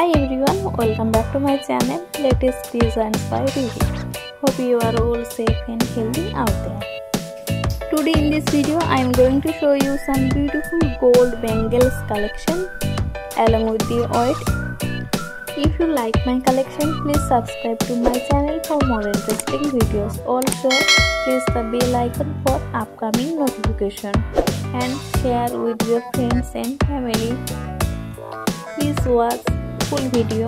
Hi everyone, welcome back to my channel Latest Designs by Ruhi. Hope you are all safe and healthy out there. Today in this video I am going to show you some beautiful gold bangles collection along with the oid. If you like my collection, please subscribe to my channel for more interesting videos. Also press the bell icon for upcoming notification and share with your friends and family. Please watch full video